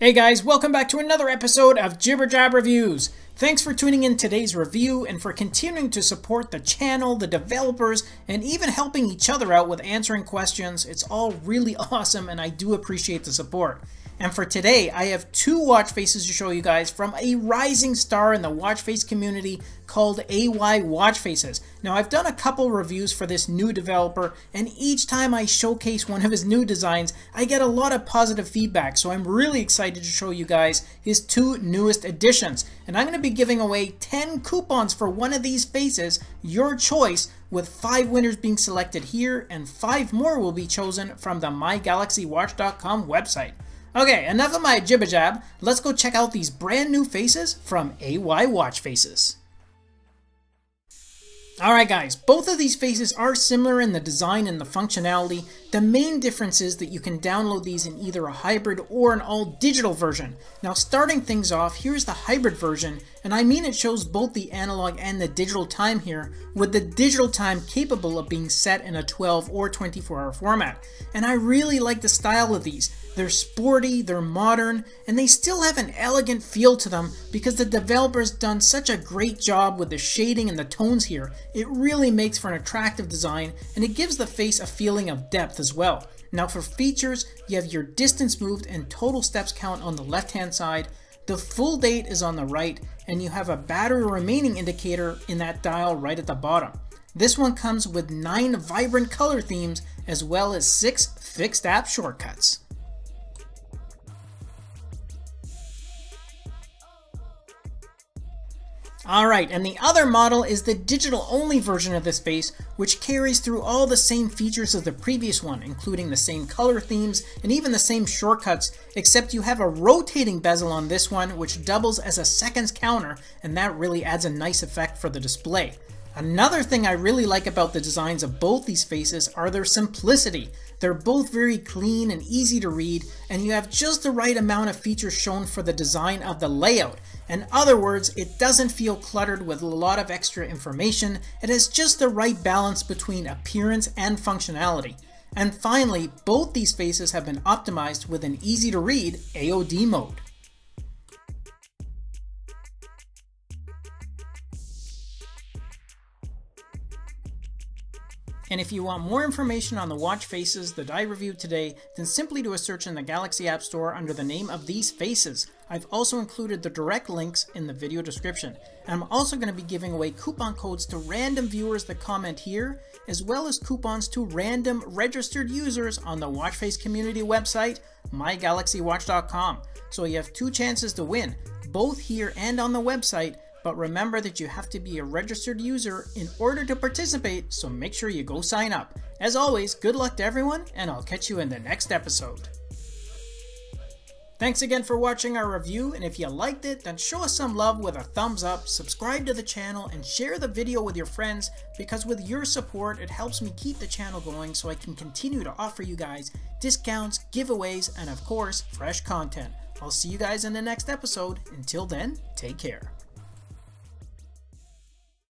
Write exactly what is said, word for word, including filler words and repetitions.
Hey guys, welcome back to another episode of Jibber Jab Reviews. Thanks for tuning in today's review and for continuing to support the channel, the developers, and even helping each other out with answering questions. It's all really awesome and I do appreciate the support. And for today, I have two watch faces to show you guys from a rising star in the watch face community called A Y Watch Faces. Now, I've done a couple reviews for this new developer, and each time I showcase one of his new designs, I get a lot of positive feedback, so I'm really excited to show you guys his two newest additions. And I'm going to be giving away ten coupons for one of these faces, your choice, with five winners being selected here, and five more will be chosen from the my galaxy watch dot com website. Okay, enough of my jibber jab, let's go check out these brand new faces from A Y Watch Faces. Alright guys, both of these faces are similar in the design and the functionality. The main difference is that you can download these in either a hybrid or an all-digital version. Now starting things off, here's the hybrid version, and I mean it shows both the analog and the digital time here, with the digital time capable of being set in a twelve or twenty-four hour format. And I really like the style of these. They're sporty, they're modern, and they still have an elegant feel to them because the developer's done such a great job with the shading and the tones here. It really makes for an attractive design, and it gives the face a feeling of depth as well. Now for features, you have your distance moved and total steps count on the left-hand side, the full date is on the right, and you have a battery remaining indicator in that dial right at the bottom. This one comes with nine vibrant color themes as well as six fixed app shortcuts. Alright, and the other model is the digital only version of this face, which carries through all the same features as the previous one, including the same color themes and even the same shortcuts, except you have a rotating bezel on this one which doubles as a seconds counter, and that really adds a nice effect for the display. Another thing I really like about the designs of both these faces are their simplicity. They're both very clean and easy to read, and you have just the right amount of features shown for the design of the layout. In other words, it doesn't feel cluttered with a lot of extra information. It has just the right balance between appearance and functionality. And finally, both these faces have been optimized with an easy to read A O D mode. And if you want more information on the watch faces that I reviewed today, then simply do a search in the Galaxy App Store under the name of these faces. I've also included the direct links in the video description. And I'm also going to be giving away coupon codes to random viewers that comment here, as well as coupons to random registered users on the watch face community website, my galaxy watch dot com. So you have two chances to win, both here and on the website. But remember that you have to be a registered user in order to participate, so make sure you go sign up. As always, good luck to everyone, and I'll catch you in the next episode. Thanks again for watching our review, and if you liked it, then show us some love with a thumbs up, subscribe to the channel, and share the video with your friends, because with your support, it helps me keep the channel going so I can continue to offer you guys discounts, giveaways, and of course, fresh content. I'll see you guys in the next episode. Until then, take care.